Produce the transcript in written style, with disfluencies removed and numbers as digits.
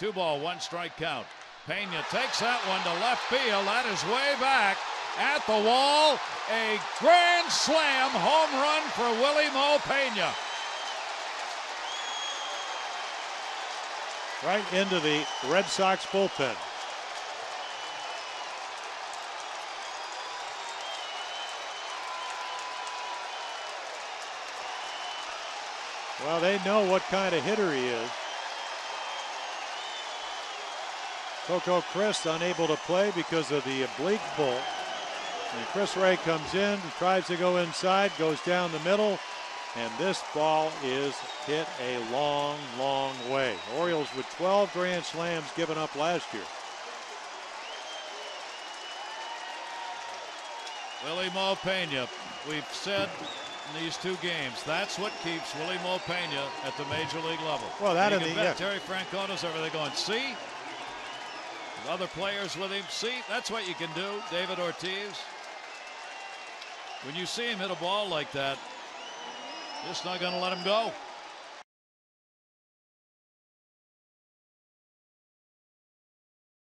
2-1 count. Peña takes that one to left field. That is way back at the wall. A grand slam home run for Wily Mo Peña. Right into the Red Sox bullpen. Well, they know what kind of hitter he is. Coco Crisp unable to play because of the oblique pull. And Chris Ray comes in, tries to go inside, goes down the middle, and this ball is hit a long, long way. Orioles with 12 grand slams given up last year. Wily Mo Peña, we've said in these two games, that's what keeps Wily Mo Peña at the major league level. Well, that and yeah. Terry Francona's over there going, see? Other players with him. See, that's what you can do, David Ortiz. When you see him hit a ball like that, just not going to let him go.